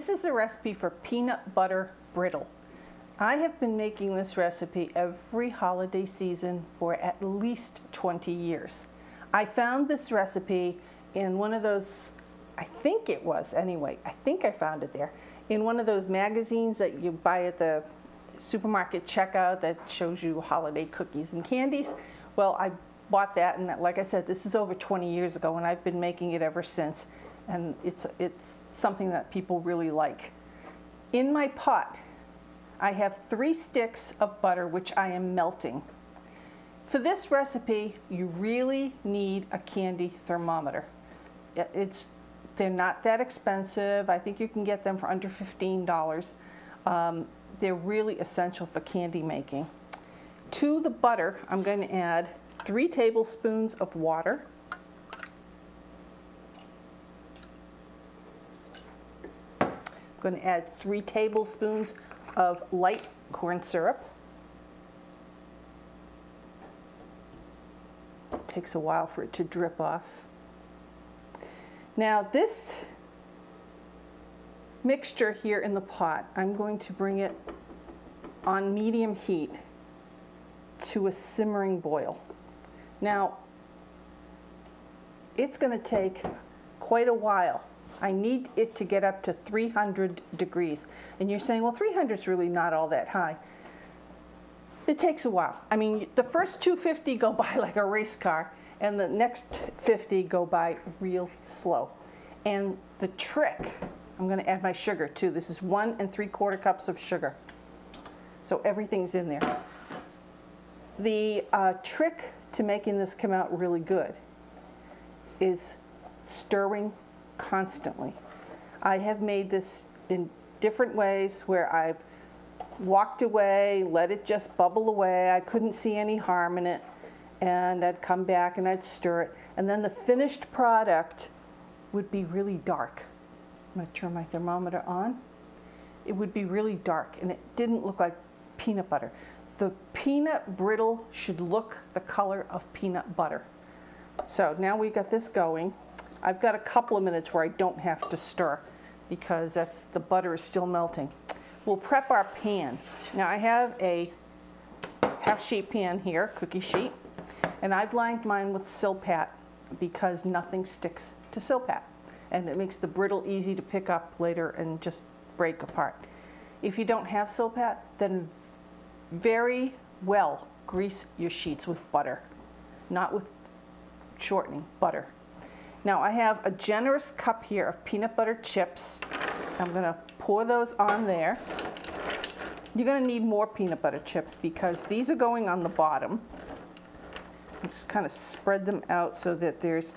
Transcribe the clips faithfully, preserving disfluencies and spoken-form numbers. This is a recipe for peanut butter brittle. I have been making this recipe every holiday season for at least twenty years. I found this recipe in one of those, I think it was anyway, I think I found it there, in one of those magazines that you buy at the supermarket checkout that shows you holiday cookies and candies. Well, I bought that, and like I said, this is over twenty years ago, and I've been making it ever since, and it's, it's something that people really like. In my pot, I have three sticks of butter, which I am melting. For this recipe, you really need a candy thermometer. It's, they're not that expensive. I think you can get them for under fifteen dollars. Um, they're really essential for candy making. To the butter, I'm going to add three tablespoons of water, I'm going to add three tablespoons of light corn syrup. It takes a while for it to drip off. Now this mixture here in the pot, I'm going to bring it on medium heat to a simmering boil. Now, it's going to take quite a while. I need it to get up to three hundred degrees. And you're saying, well, three hundred is really not all that high. It takes a while. I mean, the first two fifty go by like a race car, and the next fifty go by real slow. And the trick, I'm going to add my sugar too. This is one and three quarter cups of sugar. So everything's in there. The uh, trick to making this come out really good is stirring constantly. I have made this in different ways where I've walked away, let it just bubble away. I couldn't see any harm in it, and I'd come back and I'd stir it, and then the finished product would be really dark. I'm going to turn my thermometer on. It would be really dark, and it didn't look like peanut butter. The peanut brittle should look the color of peanut butter. So now we've got this going. I've got a couple of minutes where I don't have to stir because that's, the butter is still melting. We'll prep our pan. Now I have a half sheet pan here, cookie sheet, and I've lined mine with Silpat because nothing sticks to Silpat, and it makes the brittle easy to pick up later and just break apart. If you don't have Silpat, then very well grease your sheets with butter, not with shortening, butter. Now I have a generous cup here of peanut butter chips. I'm going to pour those on there. You're going to need more peanut butter chips because these are going on the bottom. I'll just kind of spread them out so that there's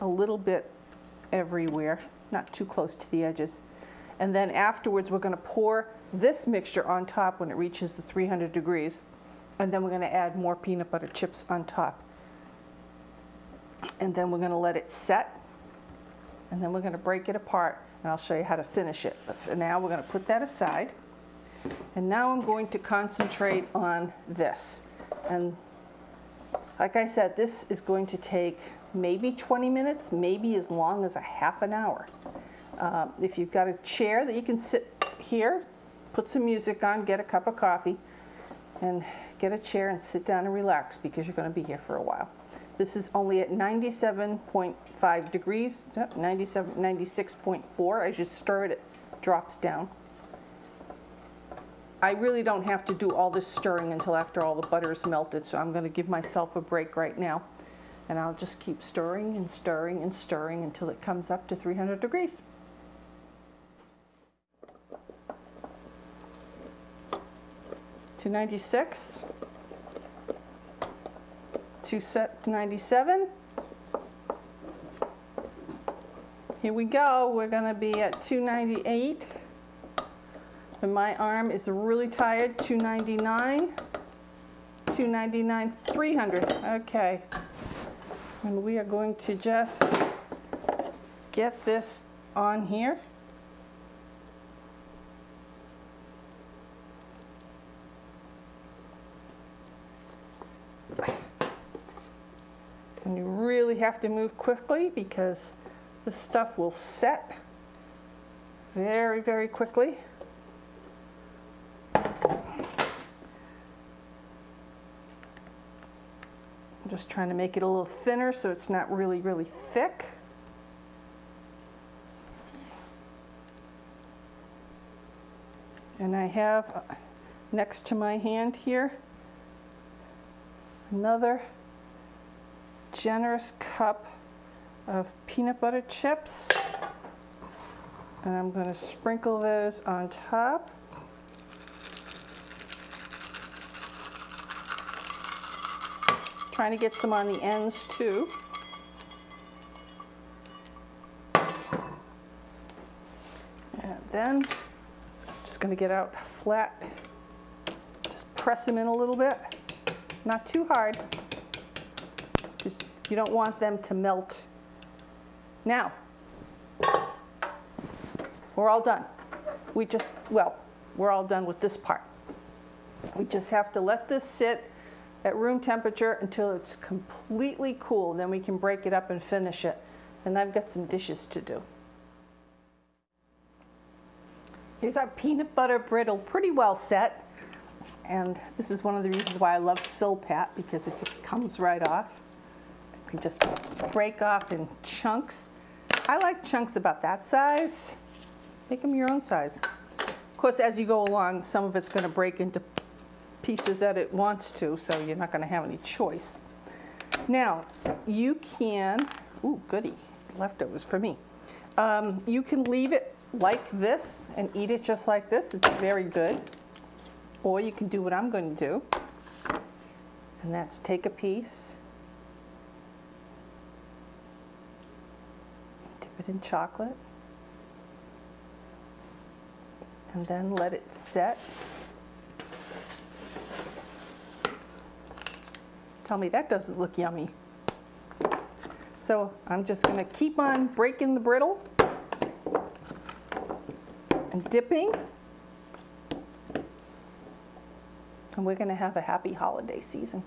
a little bit everywhere, not too close to the edges. And then afterwards, we're going to pour this mixture on top when it reaches the three hundred degrees. And then we're going to add more peanut butter chips on top. And then we're going to let it set. And then we're going to break it apart. And I'll show you how to finish it. But for now, we're going to put that aside. And now I'm going to concentrate on this. And like I said, this is going to take maybe twenty minutes, maybe as long as a half an hour. Um, if you've got a chair that you can sit here, put some music on, get a cup of coffee, and get a chair and sit down and relax because you're going to be here for a while. This is only at ninety-seven point five degrees, ninety-seven, ninety-six point four. I just stir it, it drops down. I really don't have to do all this stirring until after all the butter is melted, so I'm going to give myself a break right now. And I'll just keep stirring and stirring and stirring until it comes up to three hundred degrees. two ninety-six, two ninety-seven. Here we go. We're going to be at two ninety-eight. And my arm is really tired. two ninety-nine, two ninety-nine, three hundred. Okay. And we are going to just get this on here. And you really have to move quickly because this stuff will set. very, very quickly. I'm just trying to make it a little thinner so it's not really, really thick. And I have uh, next to my hand here another generous cup of peanut butter chips, and I'm going to sprinkle those on top. Trying to get some on the ends too. And then I'm just going to get out flat, just press them in a little bit, not too hard. Just, you don't want them to melt. Now, we're all done. We just, well, we're all done with this part. We just have to let this sit at room temperature until it's completely cool. Then we can break it up and finish it. And I've got some dishes to do. Here's our peanut butter brittle, pretty well set. And this is one of the reasons why I love Silpat, because it just comes right off. We just break off in chunks. I like chunks about that size. Make them your own size. Of course, as you go along, some of it's going to break into pieces that it wants to, so you're not going to have any choice. Now, you can, ooh, goody, leftovers for me. Um, you can leave it like this and eat it just like this. It's very good. Or you can do what I'm going to do, and that's take a piece, dip it in chocolate, and then let it set. Tell me that doesn't look yummy. So I'm just going to keep on breaking the brittle and dipping, and we're going to have a happy holiday season.